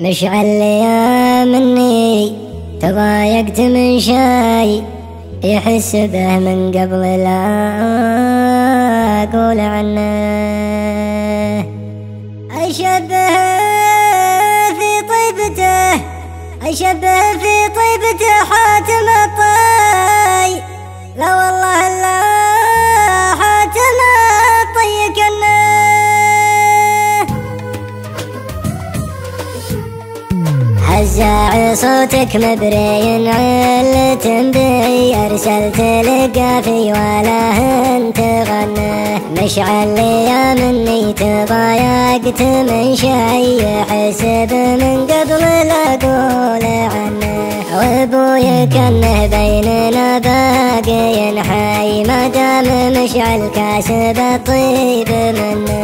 مشعل يا مني تضايقت من شاي يحس به من قبل لا أقول عنه، أشبه في طيبته، أشبه في طيبته حاتم الطي، لا والله إلا حاتم الطي كنه. هزاع صوتك مبرين علة بي، أرسلت لقافي ولا أنت غنى. مشعل يا مني تضايقت من شي حسب من قبل لا أقول عنه، وأبوي كنه بيننا باقي حي ما دام مشعل كاسب الطيب منه.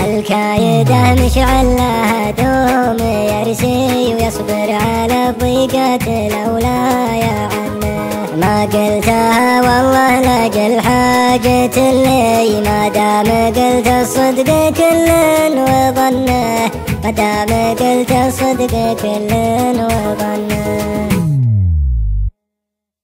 عالكايده مشعل لها دوم يرسي ويصبر على ضيقة الأولى يا عمه. ما قلتها والله لاجل حاجة اللي، ما دام قلت الصدق كل وظنه، ما دام قلت الصدق كل وظنه.